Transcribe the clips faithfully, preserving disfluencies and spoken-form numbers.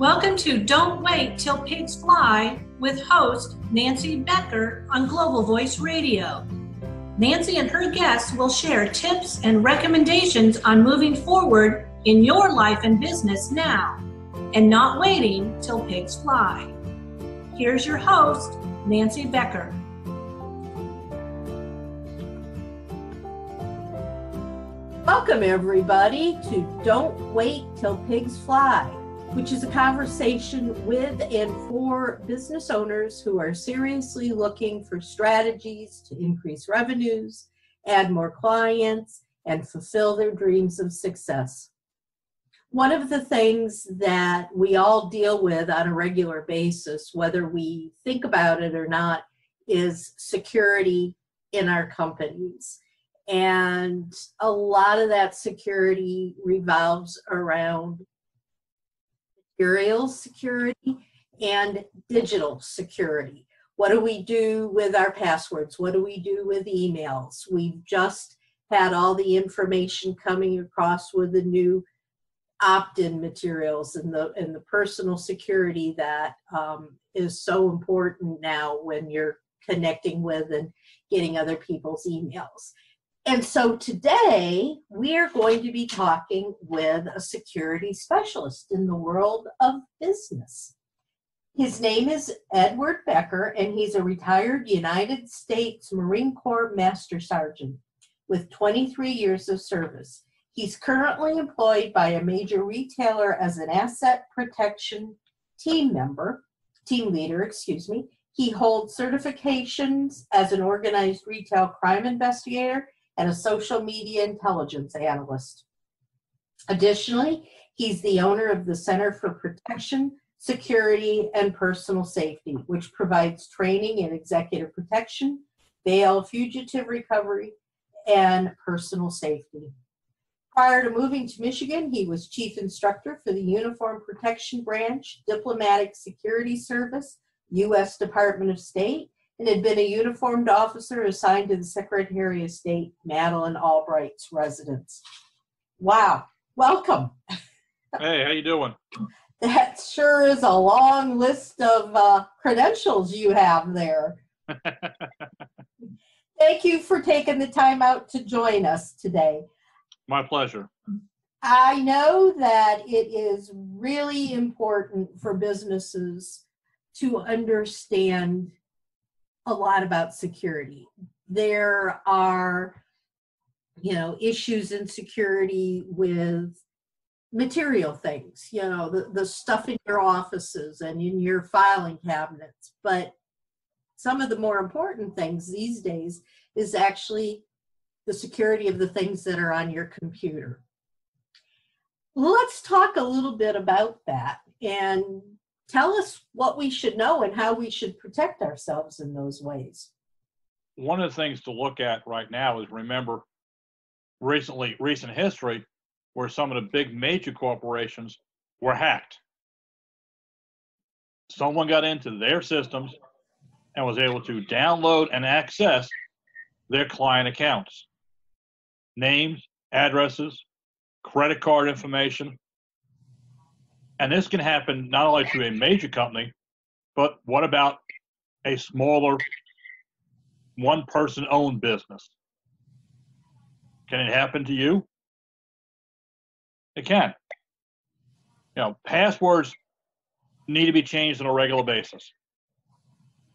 Welcome to Don't Wait Till Pigs Fly with host Nancy Becker on Global Voice Radio. Nancy and her guests will share tips and recommendations on moving forward in your life and business now, and not waiting till pigs fly. Here's your host, Nancy Becker. Welcome everybody to Don't Wait Till Pigs Fly, which is a conversation with and for business owners who are seriously looking for strategies to increase revenues, add more clients, and fulfill their dreams of success. One of the things that we all deal with on a regular basis, whether we think about it or not, is security in our companies. And a lot of that security revolves around material security and digital security. What do we do with our passwords? What do we do with emails? We've just had all the information coming across with the new opt-in materials and the and the personal security that um, is so important now when you're connecting with and getting other people's emails. And so today we are going to be talking with a security specialist in the world of business. His name is Edward Becher, and he's a retired United States Marine Corps Master Sergeant with twenty-three years of service. He's currently employed by a major retailer as an asset protection team member, team leader, excuse me. He holds certifications as an organized retail crime investigator and a social media intelligence analyst. Additionally, he's the owner of the Center for Protection, Security, and Personal Safety, which provides training in executive protection, bail, fugitive recovery, and personal safety. Prior to moving to Michigan, he was chief instructor for the Uniform Protection Branch, Diplomatic Security Service, U S Department of State, and had been a uniformed officer assigned to the Secretary of State Madeleine Albright's residence. Wow, welcome. Hey, how you doing? That sure is a long list of uh, credentials you have there. Thank you for taking the time out to join us today. My pleasure. I know that it is really important for businesses to understand a lot about security. There are, you know, issues in security with material things, you know, the, the stuff in your offices and in your filing cabinets. But some of the more important things these days is actually the security of the things that are on your computer. Let's talk a little bit about that and tell us what we should know and how we should protect ourselves in those ways. One of the things to look at right now is remember recently, recent history where some of the big major corporations were hacked. Someone got into their systems and was able to download and access their client accounts, names, addresses, credit card information. And this can happen not only to a major company, but what about a smaller one-person owned business? Can it happen to you? It can. You know, passwords need to be changed on a regular basis.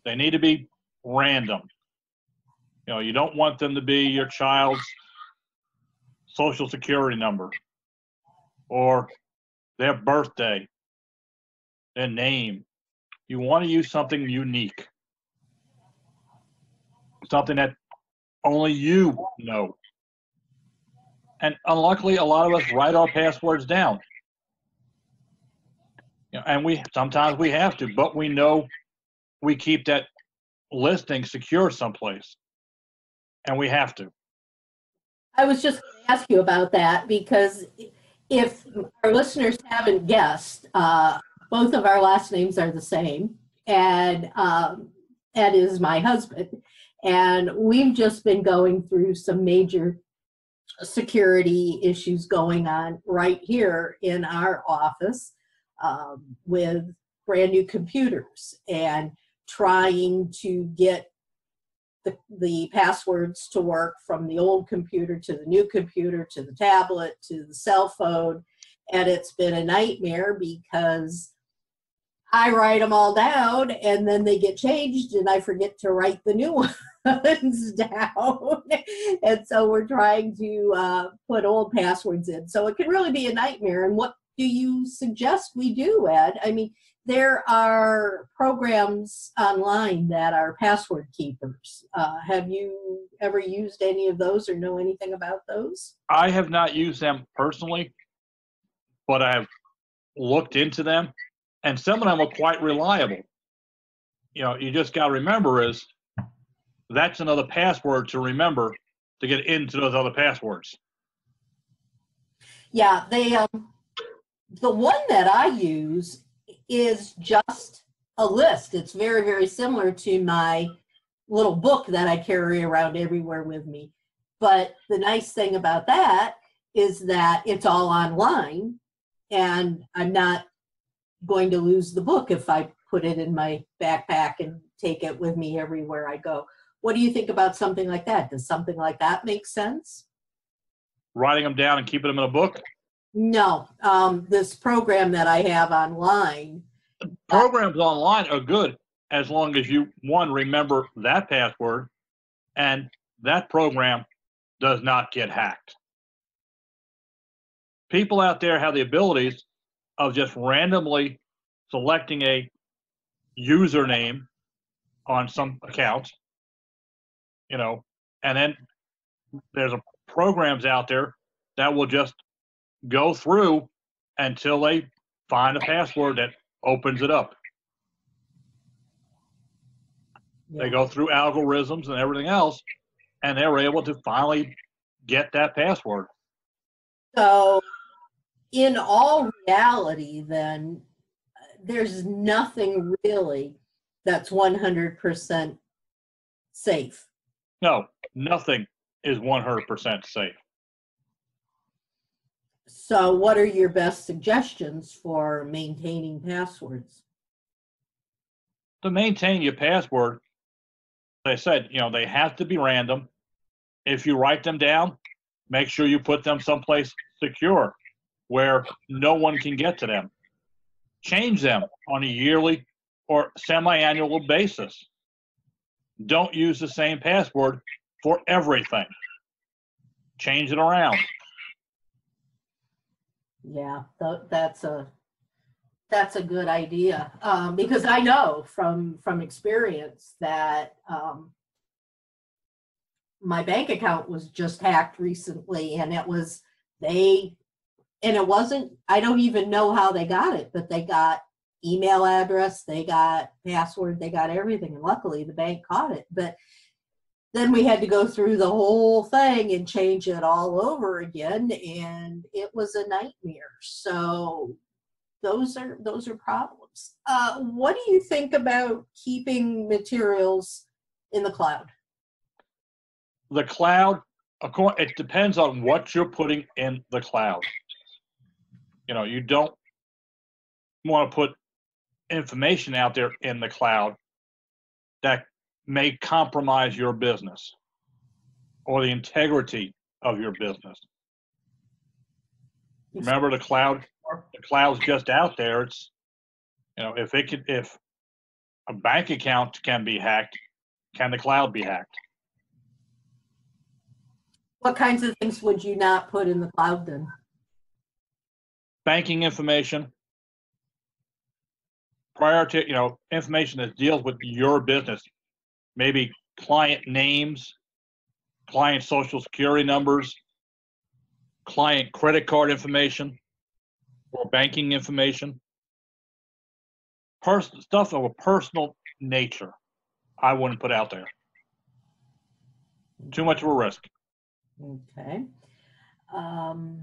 They need to be random. You know, you don't want them to be your child's social security number or their birthday, their name. You want to use something unique, something that only you know. And unluckily, a lot of us write our passwords down. You know, and we sometimes we have to, but we know we keep that listing secure someplace, and we have to. I was just going to ask you about that because if our listeners haven't guessed, uh, both of our last names are the same, and um, Ed is my husband. And we've just been going through some major security issues going on right here in our office. um, with brand new computers and trying to get the, the passwords to work from the old computer to the new computer to the tablet to the cell phone. And it's been a nightmare because I write them all down and then they get changed and I forget to write the new ones down. And so we're trying to uh, put old passwords in. So it can really be a nightmare. And what do you suggest we do, Ed? I mean, there are programs online that are password keepers. Uh, have you ever used any of those or know anything about those? I have not used them personally, but I've looked into them. And some of them are quite reliable. You know, you just got to remember is that's another password to remember to get into those other passwords. Yeah, they, um, the one that I use is just a list. It's very, very similar to my little book that I carry around everywhere with me. But the nice thing about that is that it's all online and I'm not going to lose the book if I put it in my backpack and take it with me everywhere I go. What do you think about something like that? Does something like that make sense? Writing them down and keeping them in a book? No. Um, this program that I have online. Programs uh, online are good as long as you, one, remember that password and that program does not get hacked. People out there have the abilities of just randomly selecting a username on some account, you know, and then there's a programs out there that will just go through until they find a password that opens it up. Yeah. They go through algorithms and everything else, and they're able to finally get that password. So in all reality, then, there's nothing really that's one hundred percent safe. No, nothing is one hundred percent safe. So what are your best suggestions for maintaining passwords? To maintain your password, as I said, you know, they have to be random. If you write them down, make sure you put them someplace secure, where no one can get to them. Change them on a yearly or semi-annual basis. Don't use the same password for everything. Change it around. Yeah, th- that's a that's a good idea um, because I know from from experience that um, my bank account was just hacked recently, and it was they. And it wasn't, I don't even know how they got it, but they got email address, they got password, they got everything. And luckily the bank caught it. But then we had to go through the whole thing and change it all over again. And it was a nightmare. So those are, those are problems. Uh, what do you think about keeping materials in the cloud? The cloud, it depends on what you're putting in the cloud. You know, you don't want to put information out there in the cloud that may compromise your business or the integrity of your business. Remember, the cloud, the cloud's just out there. It's, you know, if it could, if a bank account can be hacked, can the cloud be hacked? What kinds of things would you not put in the cloud then? Banking information, prior to, you know, information that deals with your business, maybe client names, client social security numbers, client credit card information, or banking information, Pers- stuff of a personal nature, I wouldn't put out there. Too much of a risk. Okay. Um...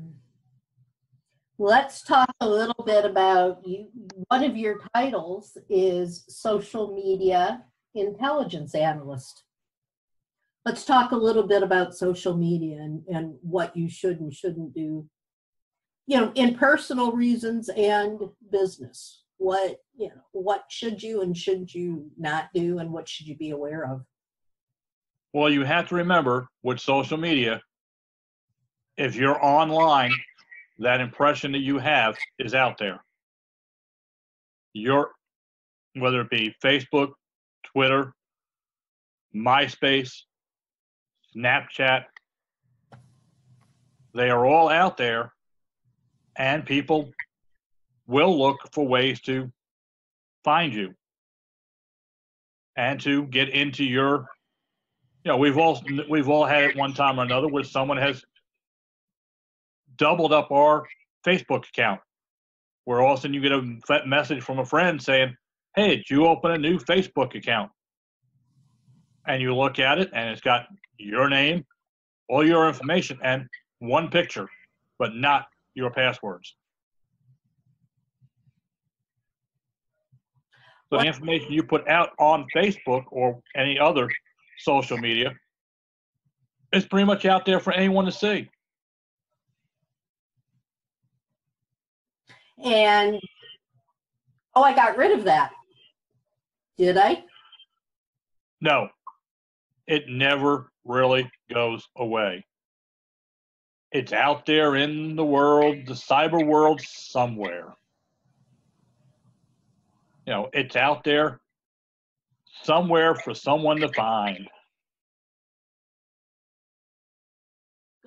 Let's talk a little bit about you. One of your titles is Social Media Intelligence Analyst. Let's talk a little bit about social media and, and what you should and shouldn't do you know, in personal reasons and business. What, you know, what should you and should you not do, and what should you be aware of? Well, you have to remember with social media, if you're online, that impression that you have is out there. Your, whether it be Facebook, Twitter, MySpace, Snapchat, they are all out there, and people will look for ways to find you and to get into your, you know, we've all, we've all had it one time or another where someone has doubled up our Facebook account, where all of a sudden you get a message from a friend saying, hey, did you open a new Facebook account? And you look at it, and it's got your name, all your information, and one picture, but not your passwords. So the information you put out on Facebook or any other social media is pretty much out there for anyone to see. And, oh, I got rid of that. Did I? No. It never really goes away. It's out there in the world, the cyber world somewhere. You know, it's out there somewhere for someone to find.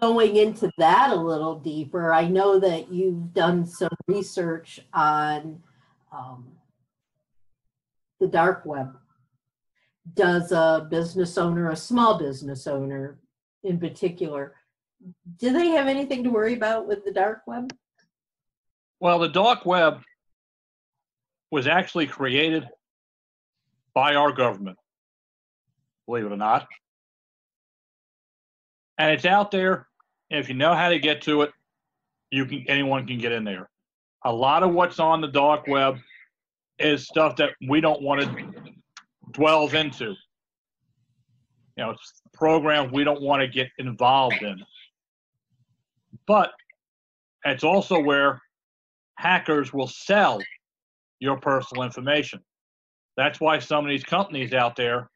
Going into that a little deeper, I know that you've done some research on um, the dark web. Does a business owner, a small business owner in particular, do they have anything to worry about with the dark web? Well, the dark web was actually created by our government, believe it or not. And it's out there. If you know how to get to it, you can, anyone can get in there. A lot of what's on the dark web is stuff that we don't want to delve into. You know, it's programs we don't want to get involved in. But it's also where hackers will sell your personal information. That's why some of these companies out there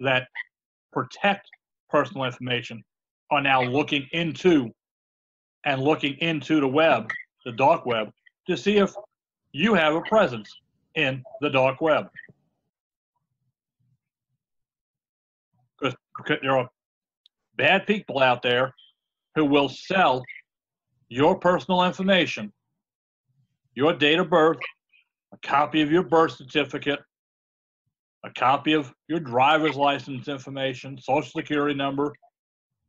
that protect personal information are now looking into and looking into the web, the dark web, to see if you have a presence in the dark web. Because there are bad people out there who will sell your personal information, your date of birth, a copy of your birth certificate, a copy of your driver's license information, social security number,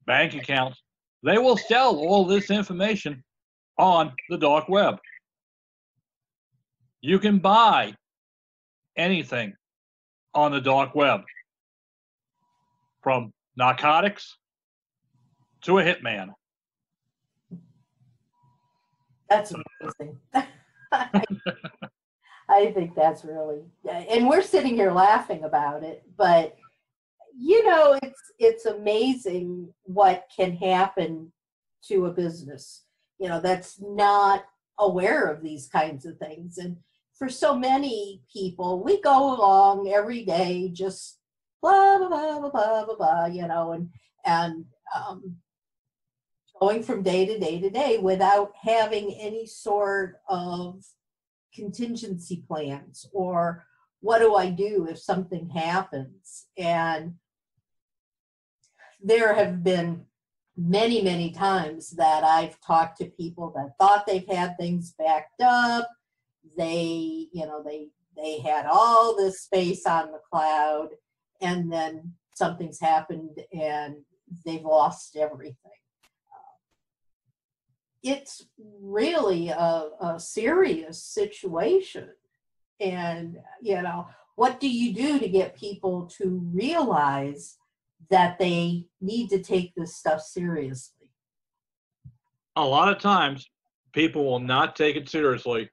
bank accounts. They will sell all this information on the dark web. You can buy anything on the dark web, from narcotics to a hitman. That's amazing. I think that's really, and we're sitting here laughing about it, but you know, it's it's amazing what can happen to a business, you know, that's not aware of these kinds of things. And for so many people, we go along every day, just blah, blah, blah, blah, blah, blah, you know, and, and um, going from day to day to day without having any sort of contingency plans, or what do I do if something happens? And there have been many, many times that I've talked to people that thought they've had things backed up. They, you know, they, they had all this space on the cloud, and then something's happened and they've lost everything. It's really a, a serious situation. And, you know, what do you do to get people to realize that they need to take this stuff seriously? A lot of times people will not take it seriously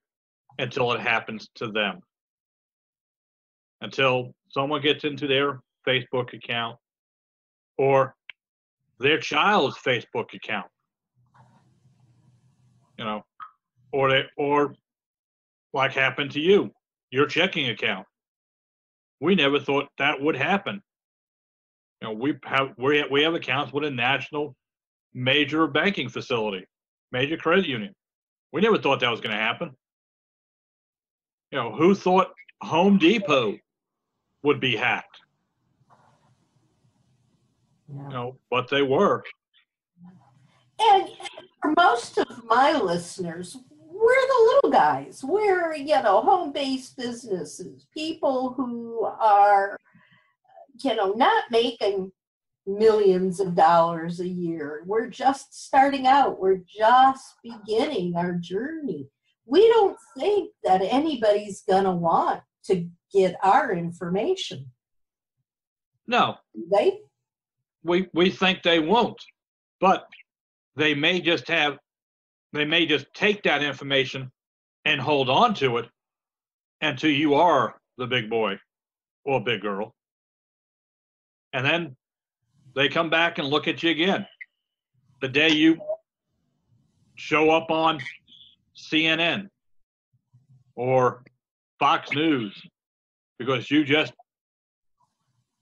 until it happens to them. Until someone gets into their Facebook account or their child's Facebook account. You know, or they, or like happened to you, your checking account. We never thought that would happen. You know, we have we we have accounts with a national major banking facility, major credit union. We never thought that was going to happen. You know, who thought Home Depot would be hacked? Yeah. You know, but they were. And for most of my listeners, we're the little guys. We're, you know, home-based businesses, people who are, you know, not making millions of dollars a year. We're just starting out. We're just beginning our journey. We don't think that anybody's going to want to get our information. No. Right? We, we think they won't, but they may just have, they may just take that information and hold on to it until you are the big boy or big girl. And then they come back and look at you again. The day you show up on C N N or Fox News because you just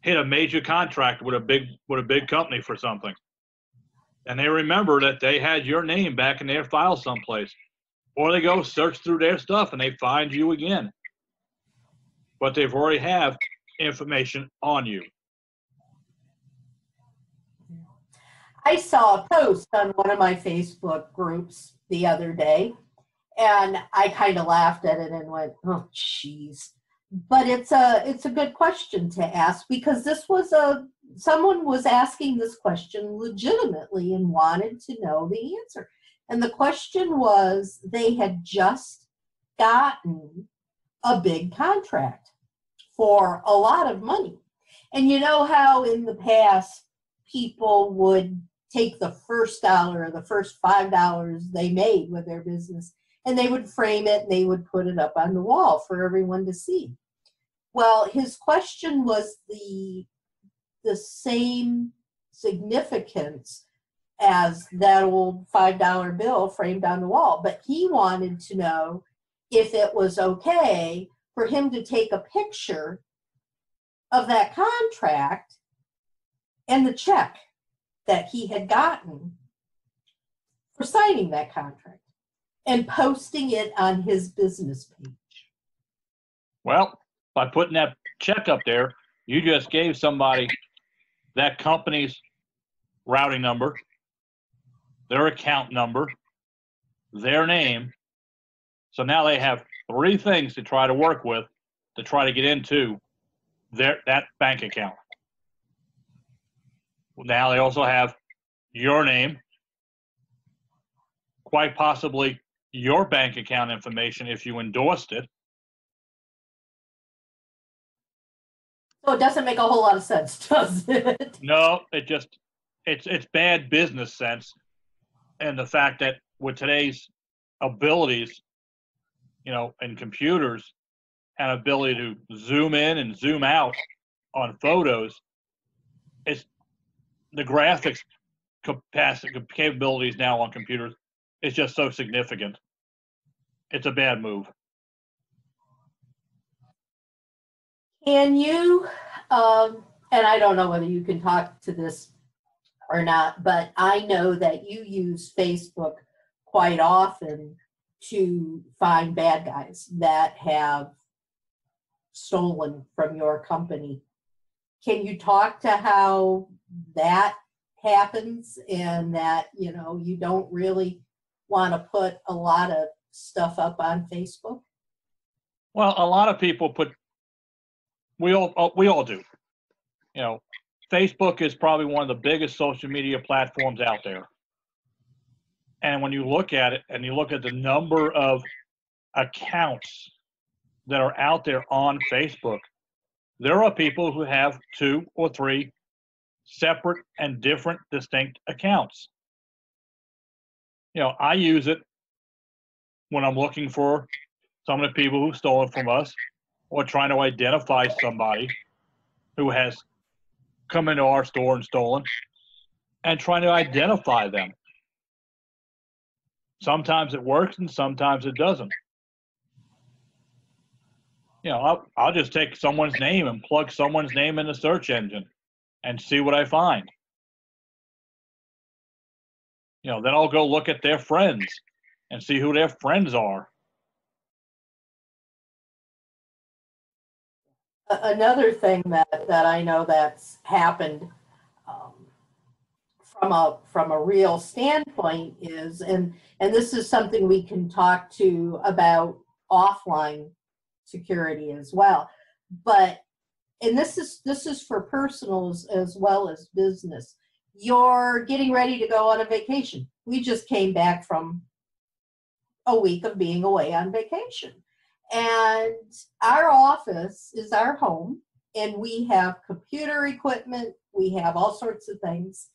hit a major contract with a big with a big company for something. And they remember that they had your name back in their file someplace. Or they go search through their stuff and they find you again. But they've already have information on you. I saw a post on one of my Facebook groups the other day, and I kind of laughed at it and went, oh, jeez. But it's a it's a good question to ask, because this was a someone was asking this question legitimately and wanted to know the answer. And the question was, they had just gotten a big contract for a lot of money. And you know how in the past people would take the first dollar or the first five dollars they made with their business, and they would frame it and they would put it up on the wall for everyone to see. Well, his question was the the same significance as that old five dollar bill framed on the wall. But he wanted to know if it was okay for him to take a picture of that contract and the check that he had gotten for signing that contract and posting it on his business page. Well, by putting that check up there, you just gave somebody that company's routing number, their account number, their name. So now they have three things to try to work with to try to get into their that bank account. Now they also have your name, quite possibly your bank account information if you endorsed it. So it doesn't make a whole lot of sense, does it? No, it just, it's it's bad business sense. And the fact that with today's abilities, you know, and computers and ability to zoom in and zoom out on photos, it's the graphics capacity, capabilities now on computers is just so significant. It's a bad move. Can you, um, and I don't know whether you can talk to this or not, but I know that you use Facebook quite often to find bad guys that have stolen from your company. Can you talk to how that happens, and that, you know, you don't really want to put a lot of stuff up on Facebook? Well, a lot of people put, we all we all do. You know, Facebook is probably one of the biggest social media platforms out there. And when you look at it and you look at the number of accounts that are out there on Facebook, there are people who have two or three separate and different distinct accounts. You know, I use it when I'm looking for some of the people who've stolen from us, or trying to identify somebody who has come into our store and stolen, and trying to identify them. Sometimes it works and sometimes it doesn't. You know, I'll, I'll just take someone's name and plug someone's name in the search engine and see what I find. You know, then I'll go look at their friends and see who their friends are. Another thing that, that I know that's happened um, from a from a real standpoint is, and and this is something we can talk to about offline security as well, but and this is this is for personals as well as business. You're getting ready to go on a vacation. We just came back from a week of being away on vacation. And our office is our home, and we have computer equipment, we have all sorts of things.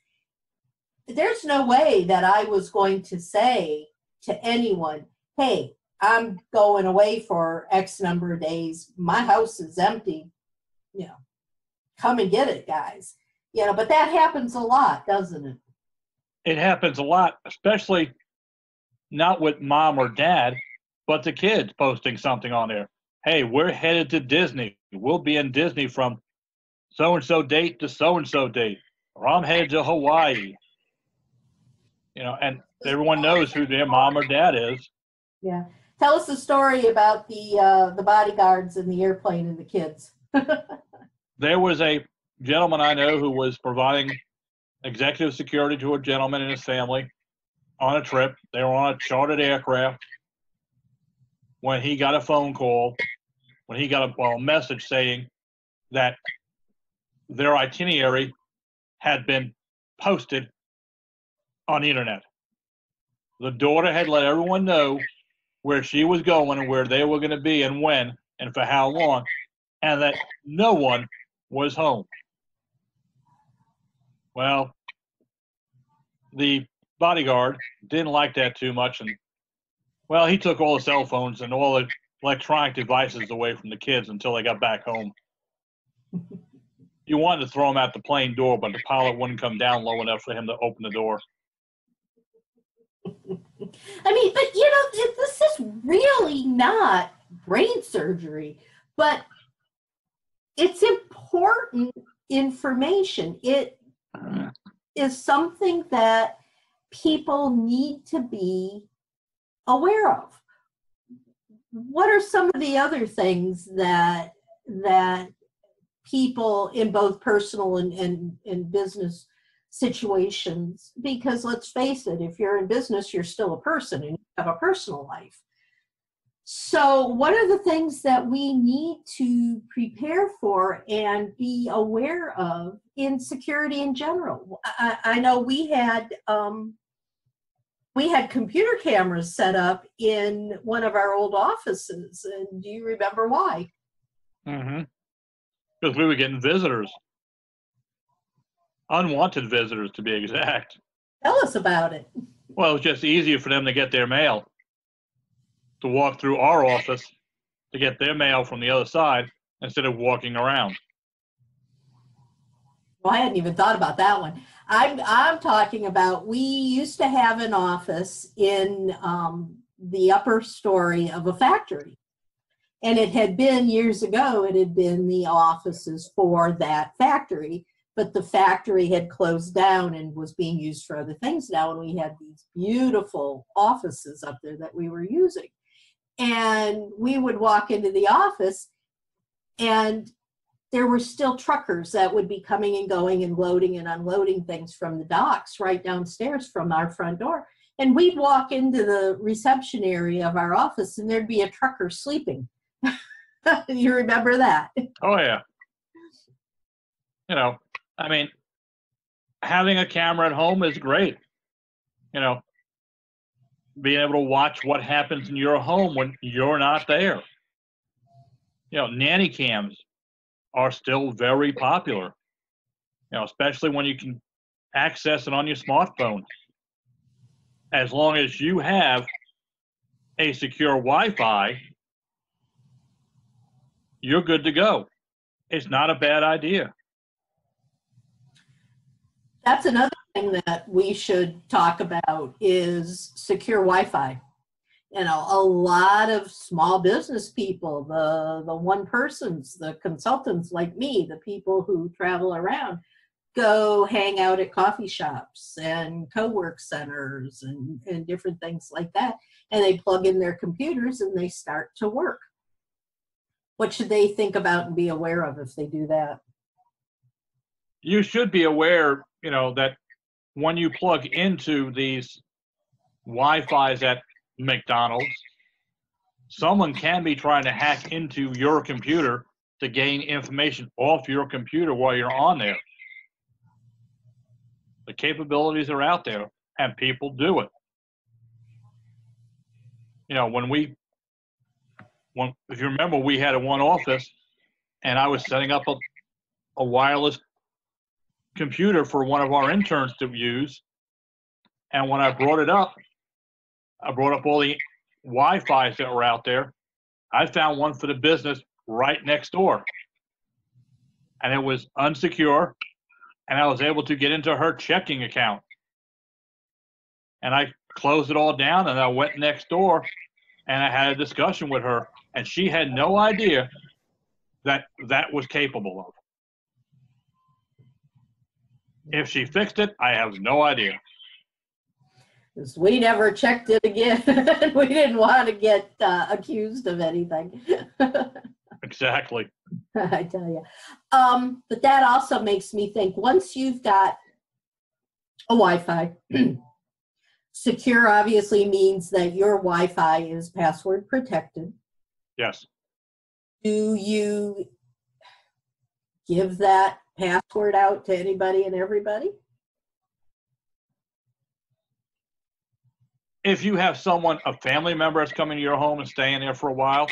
There's no way that I was going to say to anyone, hey, I'm going away for X number of days, my house is empty, you know, come and get it, guys. You know, but that happens a lot, doesn't it? It happens a lot, especially not with mom or dad, but the kids posting something on there. Hey, we're headed to Disney. We'll be in Disney from so-and-so date to so-and-so date. Or I'm headed to Hawaii. You know, and everyone knows who their mom or dad is. Yeah. Tell us the story about the uh, the bodyguards and the airplane and the kids. There was a gentleman I know who was providing executive security to a gentleman and his family on a trip. They were on a chartered aircraft. When he got a phone call, when he got a well, message saying that their itinerary had been posted on the internet. The daughter had let everyone know where she was going and where they were going to be and when and for how long, and that no one was home. Well, the bodyguard didn't like that too much, and well, he took all the cell phones and all the electronic devices away from the kids until they got back home. You wanted to throw him out the plane door, but the pilot wouldn't come down low enough for him to open the door. I mean, but you know, this is really not brain surgery, but it's important information. It is something that people need to be aware of. What are some of the other things that that people in both personal and, and, and business situations, because let's face it, if you're in business, you're still a person and you have a personal life. So what are the things that we need to prepare for and be aware of in security in general? I, I know we had um, We had computer cameras set up in one of our old offices, and do you remember why? Mm-hmm. Because we were getting visitors. Unwanted visitors, to be exact. Tell us about it. Well, it was just easier for them to get their mail, to walk through our office to get their mail from the other side instead of walking around. Well, I hadn't even thought about that one. I'm, I'm talking about, we used to have an office in um, the upper story of a factory. And it had been, years ago, it had been the offices for that factory, but the factory had closed down and was being used for other things now. And we had these beautiful offices up there that we were using. And we would walk into the office, and there were still truckers that would be coming and going and loading and unloading things from the docks right downstairs from our front door. And we'd walk into the reception area of our office, and there'd be a trucker sleeping. You remember that? Oh, yeah. You know, I mean, having a camera at home is great. You know, being able to watch what happens in your home when you're not there. You know, nanny cams are still very popular, you know, especially when you can access it on your smartphone. As long as you have a secure Wi-Fi, you're good to go. It's not a bad idea. That's another thing that we should talk about is secure Wi-Fi. You know, a lot of small business people, the, the one persons, the consultants like me, the people who travel around, go hang out at coffee shops and co-work centers and, and different things like that. And they plug in their computers and they start to work. What should they think about and be aware of if they do that? You should be aware, you know, that when you plug into these Wi-Fi's at McDonald's, someone can be trying to hack into your computer to gain information off your computer while you're on there. The capabilities are out there, and people do it. You know, when we, when, if you remember, we had a one office, and I was setting up a, a wireless computer for one of our interns to use, and when I brought it up, I brought up all the Wi-Fi's that were out there. I found one for the business right next door, and it was unsecure, and I was able to get into her checking account. And I closed it all down, and I went next door, and I had a discussion with her, and she had no idea that that was capable of. If she fixed it, I have no idea. We never checked it again. We didn't want to get uh, accused of anything. Exactly. I tell you. Um, but that also makes me think, once you've got a Wi-Fi, secure obviously means that your Wi-Fi is password protected. Yes. Do you give that password out to anybody and everybody? If you have someone, a family member that's coming to your home and staying there for a while,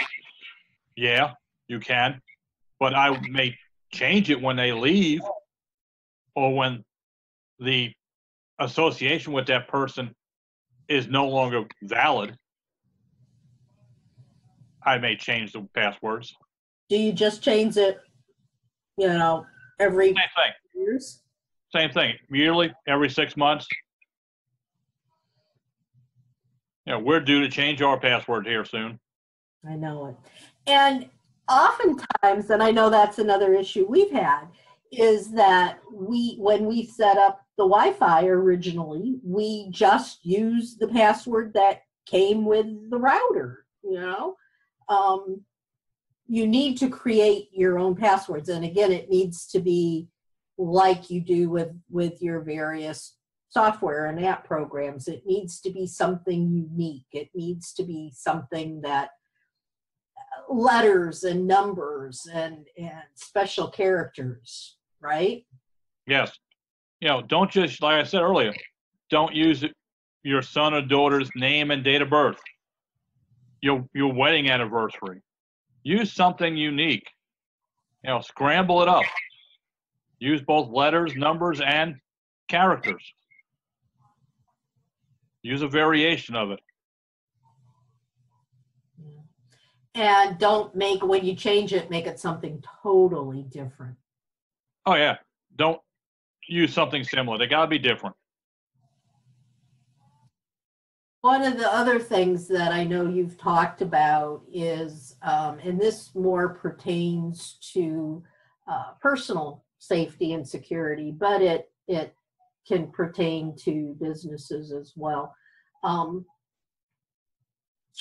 yeah, you can. But I may change it when they leave or when the association with that person is no longer valid. I may change the passwords. Do you just change it, you know, every Same thing. years? Same thing. Yearly, every six months. Yeah, we're due to change our password here soon. I know it. And oftentimes, and I know that's another issue we've had, is that we, when we set up the Wi-Fi originally, we just used the password that came with the router, you know? Um, you need to create your own passwords. And again, it needs to be like you do with, with your various software and app programs. It needs to be something unique. It needs to be something that letters and numbers and, and special characters, right? Yes. You know, don't just, like I said earlier, don't use your son or daughter's name and date of birth, your, your wedding anniversary. Use something unique. You know, scramble it up. Use both letters, numbers, and characters. Use a variation of it. And don't make, when you change it, make it something totally different. Oh, yeah. Don't use something similar. They got to be different. One of the other things that I know you've talked about is, um, and this more pertains to uh, personal safety and security, but it, it can pertain to businesses as well. Um,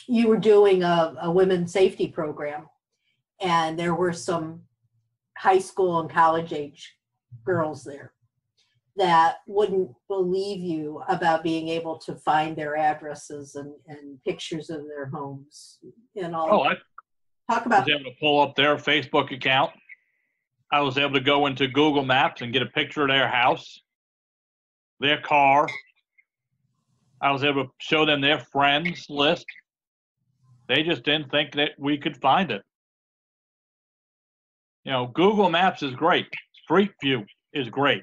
you were doing a, a women's safety program, and there were some high school and college age girls there that wouldn't believe you about being able to find their addresses and, and pictures of their homes and all. Oh, I talk about was able to pull up their Facebook account. I was able to go into Google Maps and get a picture of their house, their car. I was able to show them their friends list. They just didn't think that we could find it. You know, Google Maps is great. Street View is great.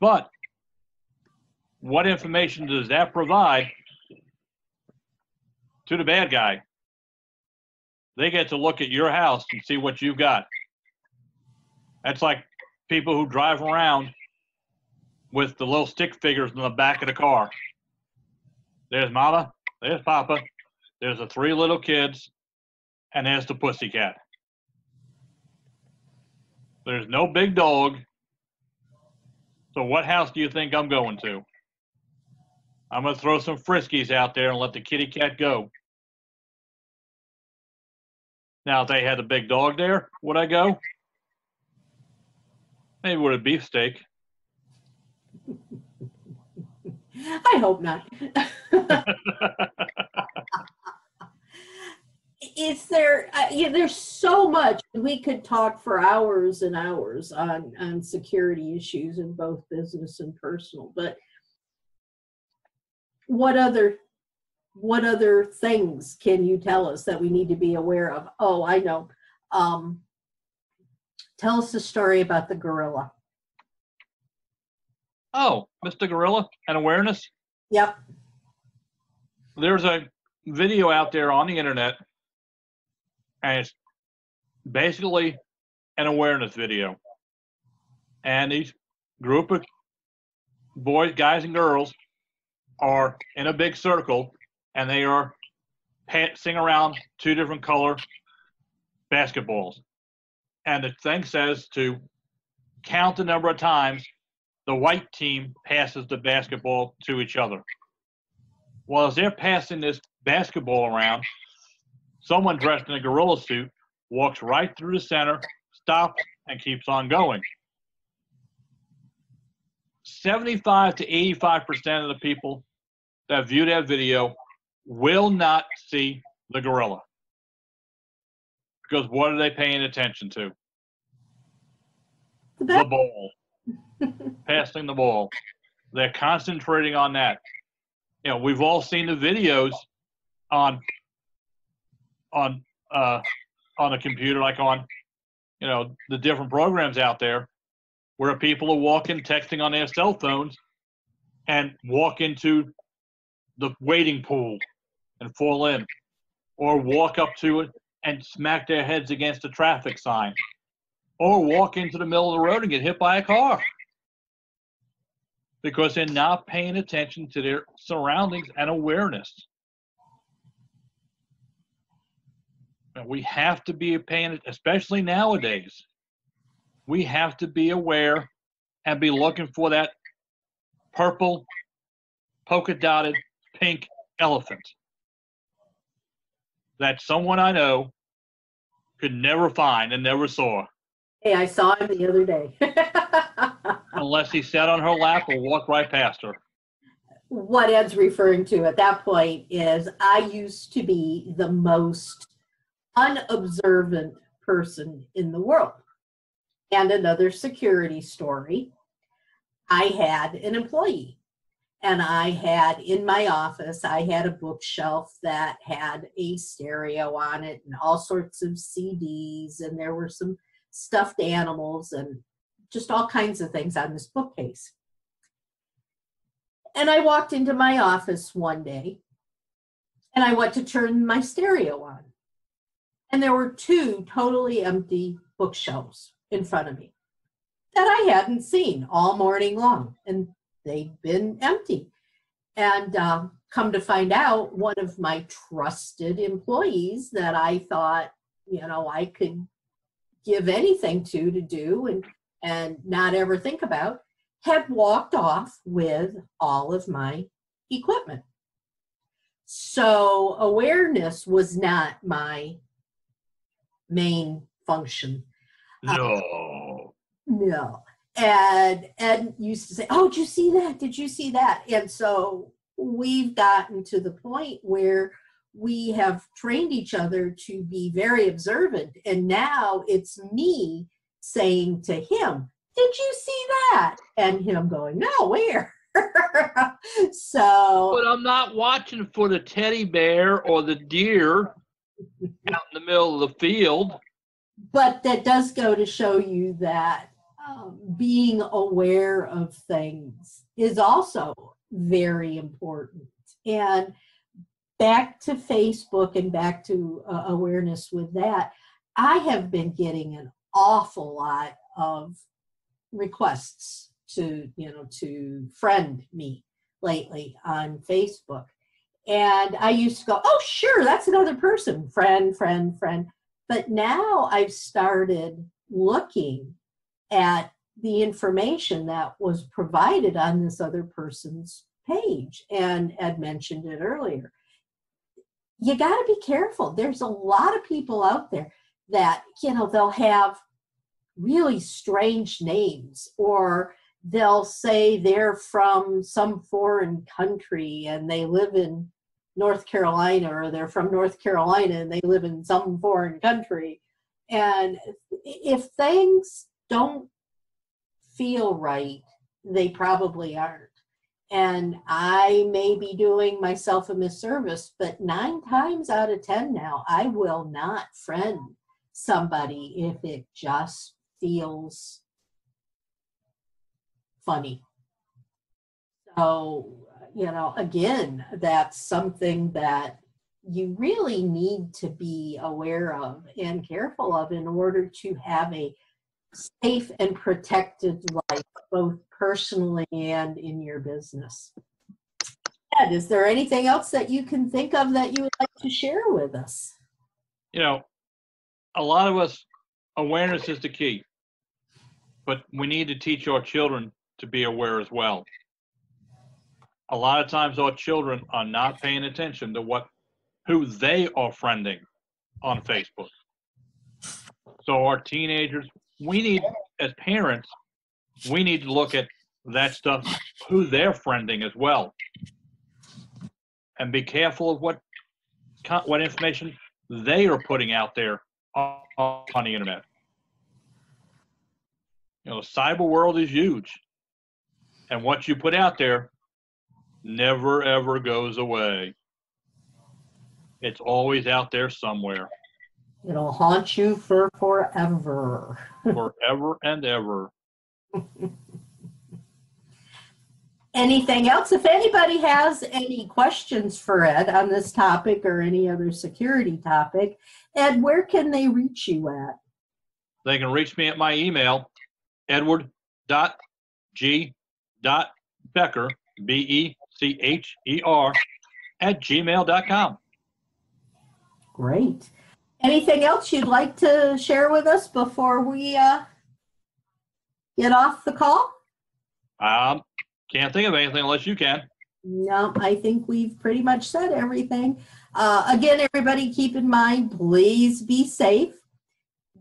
But what information does that provide to the bad guy? They get to look at your house and see what you've got. That's like people who drive around with the little stick figures in the back of the car. There's Mama, there's Papa, there's the three little kids, and there's the pussycat. There's no big dog. So what house do you think I'm going to? I'm going to throw some Friskies out there and let the kitty cat go. Now, if they had a big dog there, would I go? Maybe with a beefsteak. I hope not. Is there, uh, yeah, there's so much. We could talk for hours and hours on, on security issues in both business and personal, but what other, what other things can you tell us that we need to be aware of? Oh, I know. Um, tell us the story about the gorilla. Oh, Mister Gorilla and awareness? Yep. There's a video out there on the internet, and it's basically an awareness video. And these group of boys, guys, and girls are in a big circle, and they are passing around two different color basketballs. And the thing says to count the number of times the white team passes the basketball to each other. Well, as they're passing this basketball around, someone dressed in a gorilla suit walks right through the center, stops, and keeps on going. seventy-five to eighty-five percent of the people that view that video will not see the gorilla. Because what are they paying attention to? The ball. Passing the ball. They're concentrating on that. You know, we've all seen the videos on on uh, on a computer, like on, you know, the different programs out there, where people are walking, texting on their cell phones, and walk into the wading pool and fall in, or walk up to it and smack their heads against a traffic sign, or walk into the middle of the road and get hit by a car, because they're not paying attention to their surroundings and awareness. And we have to be paying, especially nowadays, we have to be aware and be looking for that purple, polka-dotted, pink elephant that someone I know could never find and never saw. Hey, I saw him the other day. Unless he sat on her lap or walked right past her. What Ed's referring to at that point is I used to be the most unobservant person in the world. And another security story, I had an employee, and I had in my office, I had a bookshelf that had a stereo on it and all sorts of C Ds, and there were some stuffed animals and just all kinds of things on this bookcase. And I walked into my office one day, and I went to turn my stereo on, and there were two totally empty bookshelves in front of me that I hadn't seen all morning long, and they'd been empty. And um, come to find out, one of my trusted employees that I thought, you know, I could give anything to to do and and not ever think about, had walked off with all of my equipment. So awareness was not my main function. No. Um, no. And Ed used to say, oh, did you see that? Did you see that? And so we've gotten to the point where we have trained each other to be very observant. And now it's me saying to him, did you see that? And him going, no, where? So. But I'm not watching for the teddy bear or the deer out in the middle of the field. But that does go to show you that um, being aware of things is also very important. And back to Facebook and back to uh, awareness with that, I have been getting an awful lot of requests to, you know, to friend me lately on Facebook. And I used to go, oh, sure, that's another person, friend, friend, friend. But now I've started looking at the information that was provided on this other person's page. And Ed mentioned it earlier. You got to be careful. There's a lot of people out there that, you know, they'll have really strange names, or they'll say they're from some foreign country and they live in North Carolina, or they're from North Carolina and they live in some foreign country. And if things don't feel right, they probably aren't. And I may be doing myself a misservice, but nine times out of ten now, I will not friend somebody if it just feels funny. So, you know, again, that's something that you really need to be aware of and careful of in order to have a safe and protected life, both personally and in your business. Ed, is there anything else that you can think of that you would like to share with us? You know, a lot of us, awareness is the key, but we need to teach our children to be aware as well. A lot of times our children are not paying attention to what, who they are friending on Facebook. So our teenagers, we need, as parents, we need to look at that stuff, who they're friending as well, and be careful of what what information they are putting out there on, on the internet. You know, the cyber world is huge, and what you put out there never ever goes away. It's always out there somewhere. It'll haunt you for forever. Forever and ever. Anything else? If anybody has any questions for Ed on this topic or any other security topic, Ed, where can they reach you at? They can reach me at my email, edward dot g dot becker, B E C H E R, at gmail dot com. Great. Anything else you'd like to share with us before we uh, get off the call? Um, can't think of anything unless you can. No, I think we've pretty much said everything. Uh, again, everybody, keep in mind, please be safe.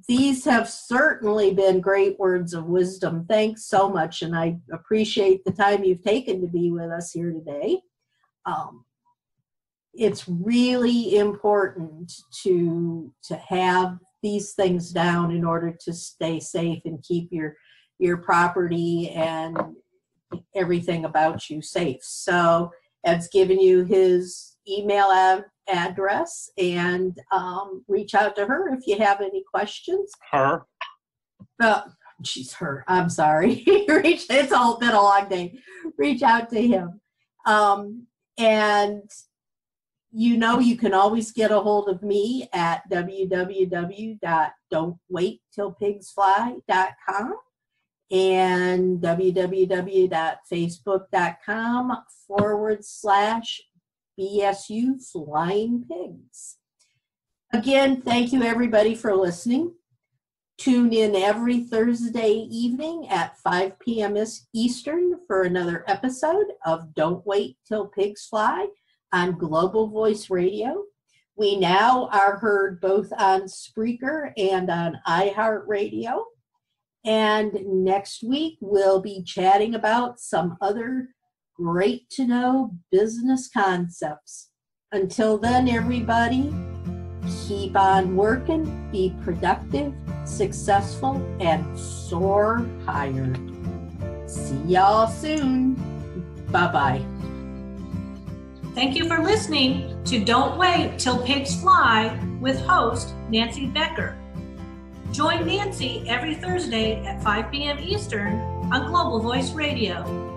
These have certainly been great words of wisdom. Thanks so much, and I appreciate the time you've taken to be with us here today. Um, It's really important to to have these things down in order to stay safe and keep your your property and everything about you safe. So Ed's given you his email ad address, and um, reach out to her if you have any questions. Her. Uh, she's her. I'm sorry. reach. It's all been a long day. Reach out to him, um, and. You know, you can always get a hold of me at w w w dot don't wait till pigs fly dot com and w w w dot facebook dot com forward slash B S U flying pigs. Again, thank you everybody for listening. Tune in every Thursday evening at five p m Eastern for another episode of Don't Wait Till Pigs Fly on Global Voice Radio. We now are heard both on Spreaker and on iHeartRadio. And next week, we'll be chatting about some other great to know business concepts. Until then, everybody, keep on working, be productive, successful, and soar higher. See y'all soon. Bye-bye. Thank you for listening to Don't Wait Till Pigs Fly with host Nancy Becker. Join Nancy every Thursday at five p m Eastern on Global Voice Radio.